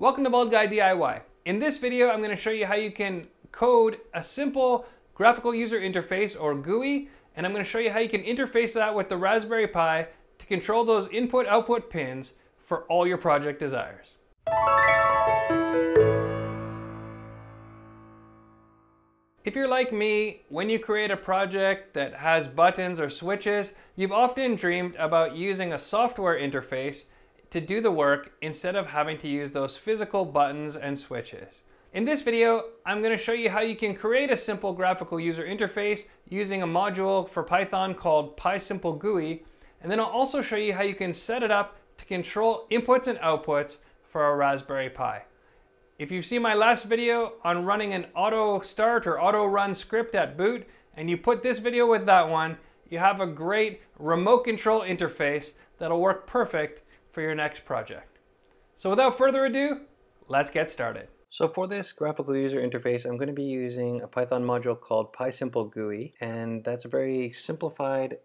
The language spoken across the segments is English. Welcome to Bald Guy DIY. In this video, I'm going to show you how you can code a simple graphical user interface, or GUI, and I'm going to show you how you can interface that with the Raspberry Pi to control those input-output pins for all your project desires. If you're like me, when you create a project that has buttons or switches, you've often dreamed about using a software interface to do the work instead of having to use those physical buttons and switches. In this video, I'm going to show you how you can create a simple graphical user interface using a module for Python called PySimpleGUI, and then I'll also show you how you can set it up to control inputs and outputs for a Raspberry Pi. If you've seen my last video on running an auto start or auto run script at boot, and you put this video with that one, you have a great remote control interface that'll work perfect for your next project. So without further ado, let's get started. So for this graphical user interface, I'm going to be using a Python module called PySimpleGUI, and that's a very simplified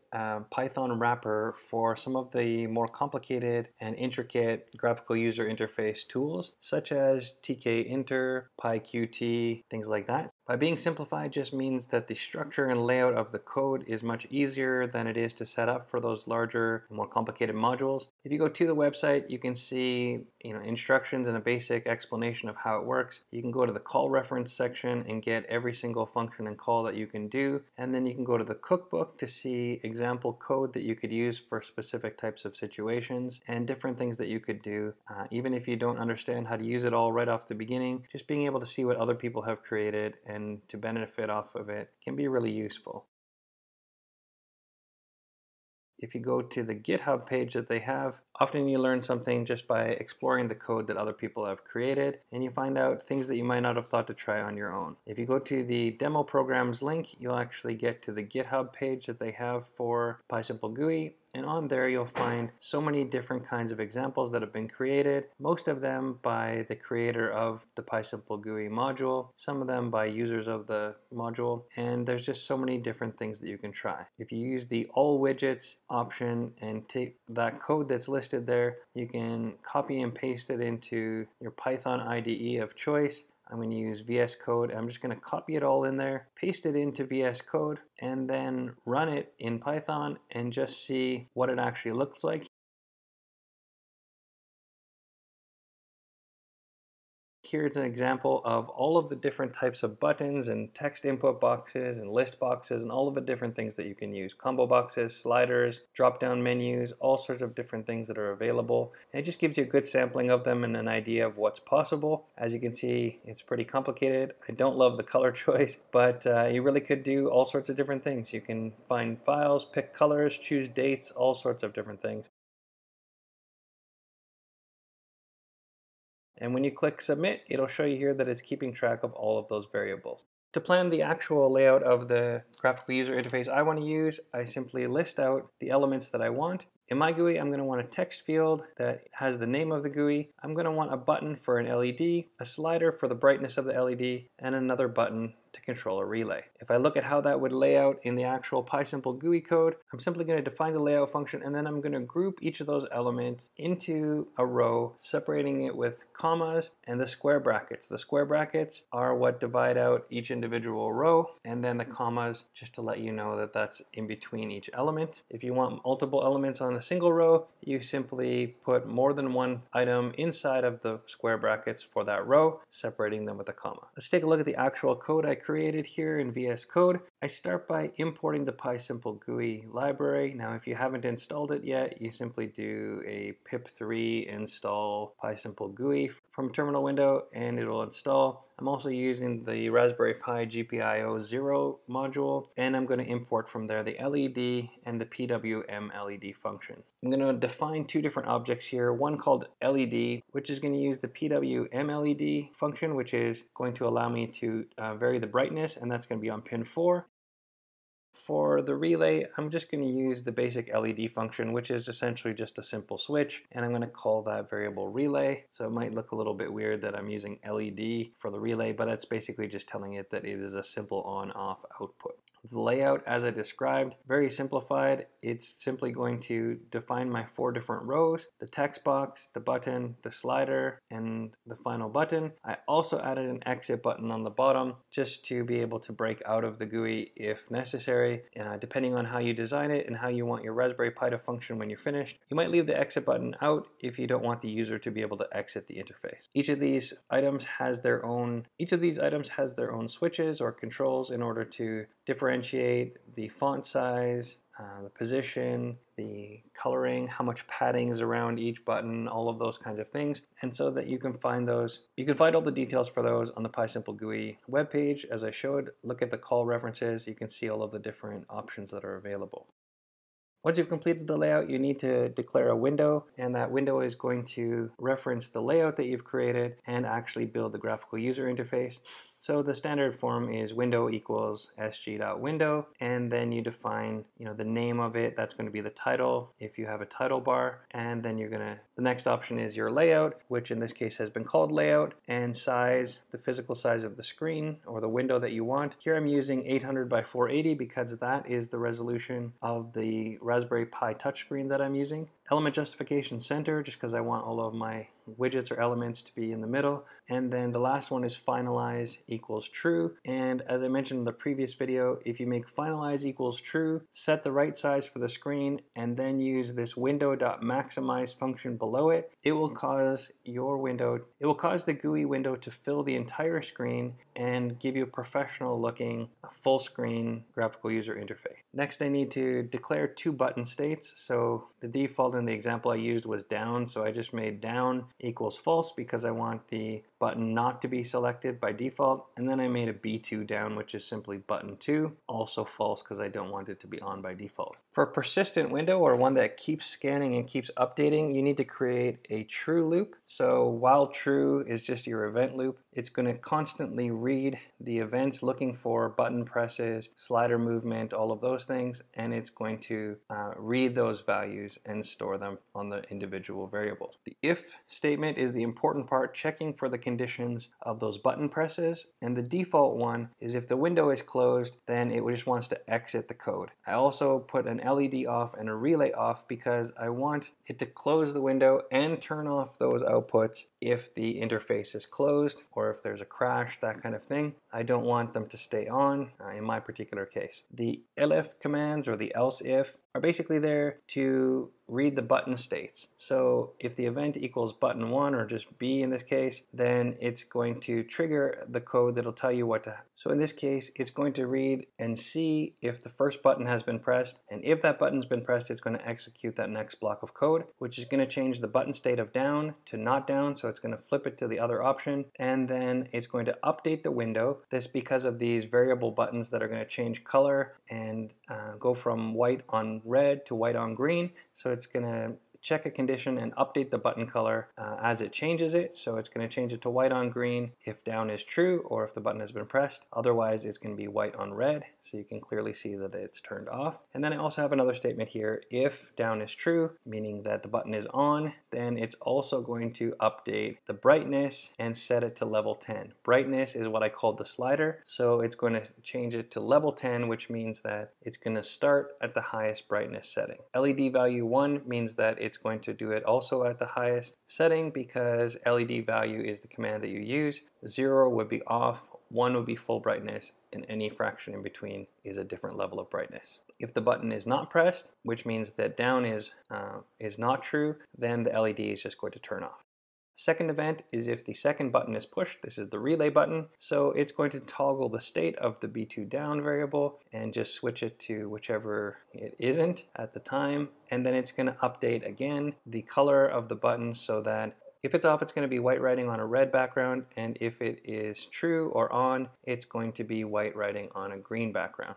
Python wrapper for some of the more complicated and intricate graphical user interface tools, such as TKinter, PyQT, things like that. By being simplified just means that the structure and layout of the code is much easier than it is to set up for those larger, more complicated modules. If you go to the website, you can see instructions and a basic explanation of how it works. You can go to the call reference section and get every single function and call that you can do, and then you can go to the cookbook to see example code that you could use for specific types of situations and different things that you could do. Even if you don't understand how to use it all right off the beginning, just being able to see what other people have created and to benefit off of it can be really useful. If you go to the GitHub page that they have, often you learn something just by exploring the code that other people have created, and you find out things that you might not have thought to try on your own. If you go to the demo programs link, you'll actually get to the GitHub page that they have for PySimpleGUI, and on there you'll find so many different kinds of examples that have been created, most of them by the creator of the PySimpleGUI module, some of them by users of the module, and there's just so many different things that you can try. If you use the all widgets option and take that code that's listed there, you can copy and paste it into your Python IDE of choice. I'm going to use VS Code. I'm just going to copy it all in there, paste it into VS Code, and then run it in Python and just see what it actually looks like. Here's an example of all of the different types of buttons and text input boxes and list boxes and all of the different things that you can use. Combo boxes, sliders, drop-down menus, all sorts of different things that are available. And it just gives you a good sampling of them and an idea of what's possible. As you can see, it's pretty complicated. I don't love the color choice, but you really could do all sorts of different things. You can find files, pick colors, choose dates, all sorts of different things. And when you click submit, it'll show you here that it's keeping track of all of those variables. To plan the actual layout of the graphical user interface I want to use, I simply list out the elements that I want. In my GUI, I'm going to want a text field that has the name of the GUI. I'm going to want a button for an LED, a slider for the brightness of the LED, and another button to control a relay. If I look at how that would lay out in the actual PySimpleGUI code, I'm simply going to define the layout function, and then I'm going to group each of those elements into a row, separating it with commas and the square brackets. The square brackets are what divide out each individual row, and then the commas just to let you know that that's in between each element. If you want multiple elements on a single row, you simply put more than one item inside of the square brackets for that row, separating them with a comma. Let's take a look at the actual code I created here in VS Code. I start by importing the PySimpleGUI library. Now, if you haven't installed it yet, you simply do a pip3 install PySimpleGUI from terminal window and it'll install. I'm also using the Raspberry Pi GPIO 0 module, and I'm going to import from there the LED and the PWM LED function. I'm going to define two different objects here, one called LED, which is going to use the PWM LED function, which is going to allow me to vary the brightness, and that's going to be on pin 4. For the relay, I'm just going to use the basic LED function, which is essentially just a simple switch, and I'm going to call that variable relay. So it might look a little bit weird that I'm using LED for the relay, but that's basically just telling it that it is a simple on-off output. The layout, as I described, very simplified. It's simply going to define my 4 different rows, the text box, the button, the slider, and the final button. I also added an exit button on the bottom just to be able to break out of the GUI if necessary. Depending on how you design it and how you want your Raspberry Pi to function when you're finished, you might leave the exit button out if you don't want the user to be able to exit the interface. Each of these items has their own switches or controls in order to differentiate the font size, the position, the coloring, how much padding is around each button, all of those kinds of things. And so that you can find those, you can find all the details for those on the PySimpleGUI webpage. As I showed, look at the call references, you can see all of the different options that are available. Once you've completed the layout, you need to declare a window, and that window is going to reference the layout that you've created and actually build the graphical user interface. So the standard form is window equals sg.window, and then you define, the name of it. That's going to be the title if you have a title bar, and then you're gonna. The next option is your layout, which in this case has been called layout, and size, the physical size of the screen or the window that you want. Here I'm using 800 by 480 because that is the resolution of the Raspberry Pi touchscreen that I'm using. Element justification center, just because I want all of my widgets or elements to be in the middle. And then the last one is finalize equals true. And as I mentioned in the previous video, if you make finalize equals true, set the right size for the screen, and then use this window.maximize function below it, it will cause the GUI window to fill the entire screen and give you a professional looking full screen graphical user interface. Next, I need to declare 2 button states. So the default in the example I used was down, so I just made down equals false because I want the button not to be selected by default, and then I made a B2 down, which is simply button 2, also false because I don't want it to be on by default. For a persistent window, or one that keeps scanning and keeps updating, you need to create a true loop. So while true is just your event loop, it's going to constantly read the events looking for button presses, slider movement, all of those things, and it's going to read those values and store them on the individual variables. The if statement is the important part, checking for the conditions of those button presses, and the default one is if the window is closed, then it just wants to exit the code. I also put an LED off and a relay off because I want it to close the window and turn off those outputs if the interface is closed or if there's a crash, that kind of thing. I don't want them to stay on in my particular case. The elif commands, or the else if, are basically there to read the button states. So if the event equals button 1, or just B in this case, then it's going to trigger the code that'll tell you what to. So in this case, it's going to read and see if the first button has been pressed, and if that button's been pressed, it's going to execute that next block of code, which is going to change the button state of down to not down, so it's going to flip it to the other option, and then it's going to update the window. This because of these variable buttons that are going to change color and go from white on red to white on green. So it's going to check a condition and update the button color as it changes it. So it's going to change it to white on green if down is true or if the button has been pressed. Otherwise, it's going to be white on red. So you can clearly see that it's turned off. And then I also have another statement here. If down is true, meaning that the button is on, then it's also going to update the brightness and set it to level 10. Brightness is what I called the slider. So it's going to change it to level 10, which means that it's going to start at the highest brightness setting. LED value 1 means that it's going to do it also at the highest setting because LED value is the command that you use. 0 would be off, 1 would be full brightness, and any fraction in between is a different level of brightness. If the button is not pressed, which means that down is not true, then the LED is just going to turn off. Second event is if the second button is pushed. This is the relay button. So it's going to toggle the state of the B2 down variable and just switch it to whichever it isn't at the time. And then it's going to update again the color of the button so that if it's off, it's going to be white writing on a red background. And if it is true or on, it's going to be white writing on a green background.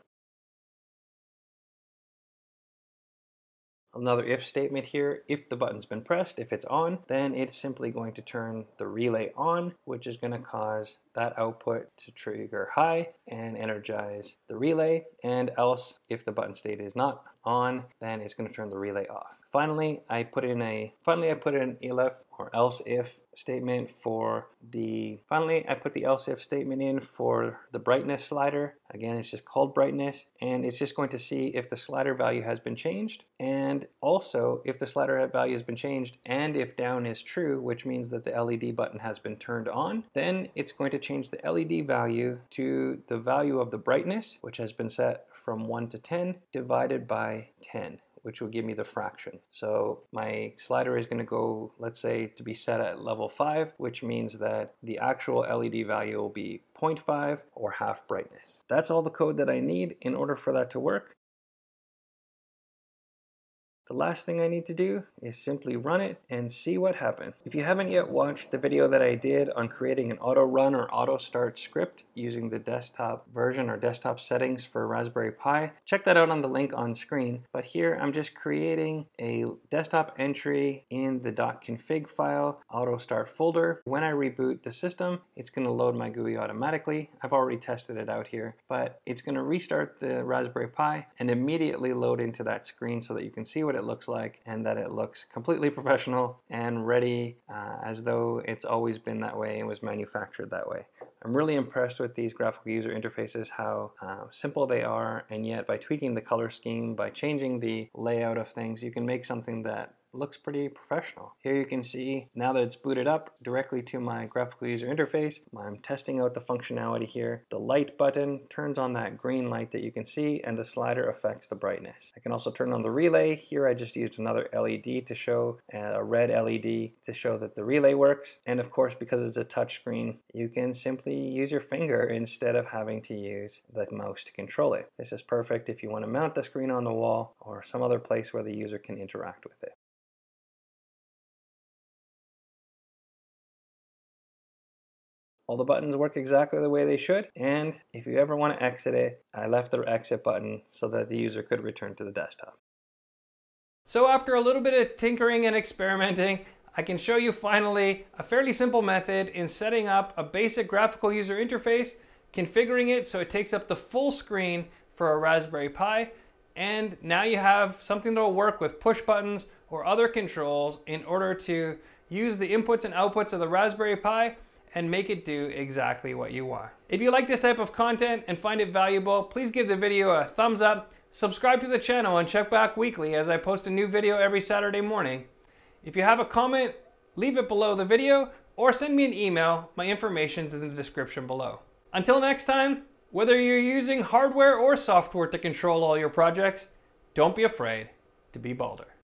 Another if statement here, if the button's been pressed, if it's on, then it's simply going to turn the relay on, which is going to cause that output to trigger high and energize the relay, and else if the button state is not on, then it's going to turn the relay off. Finally, I put in elif or else if statement for the, finally I put the else if statement in for the brightness slider. Again, it's just called brightness, and it's just going to see if the slider value has been changed, and also if the slider value has been changed and if down is true, which means that the LED button has been turned on, then it's going to change the LED value to the value of the brightness, which has been set from 1 to 10 divided by 10. Which will give me the fraction. So my slider is going to go, let's say, to be set at level 5, which means that the actual LED value will be 0.5 or half brightness. That's all the code that I need in order for that to work. The last thing I need to do is simply run it and see what happens. If you haven't yet watched the video that I did on creating an auto run or auto start script using the desktop version or desktop settings for Raspberry Pi, check that out on the link on screen. But here I'm just creating a desktop entry in the .config file auto start folder. When I reboot the system, it's going to load my GUI automatically. I've already tested it out here, but it's going to restart the Raspberry Pi and immediately load into that screen so that you can see what it looks like and that it looks completely professional and ready as though it's always been that way and was manufactured that way. I'm really impressed with these graphical user interfaces, how simple they are, and yet by tweaking the color scheme, by changing the layout of things, you can make something that looks pretty professional. Here you can see, now that it's booted up, directly to my graphical user interface. I'm testing out the functionality here. The light button turns on that green light that you can see, and the slider affects the brightness. I can also turn on the relay. Here I just used another LED to show, a red LED to show that the relay works. And of course, because it's a touch screen, you can simply use your finger instead of having to use the mouse to control it. This is perfect if you want to mount the screen on the wall or some other place where the user can interact with it. All the buttons work exactly the way they should, and if you ever want to exit it, I left the exit button so that the user could return to the desktop. So after a little bit of tinkering and experimenting, I can show you finally a fairly simple method in setting up a basic graphical user interface, configuring it so it takes up the full screen for a Raspberry Pi, and now you have something that will work with push buttons or other controls in order to use the inputs and outputs of the Raspberry Pi and make it do exactly what you want. If you like this type of content and find it valuable, please give the video a thumbs up, subscribe to the channel, and check back weekly as I post a new video every Saturday morning. If you have a comment, leave it below the video or send me an email. My information's in the description below. Until next time, whether you're using hardware or software to control all your projects, don't be afraid to be bolder.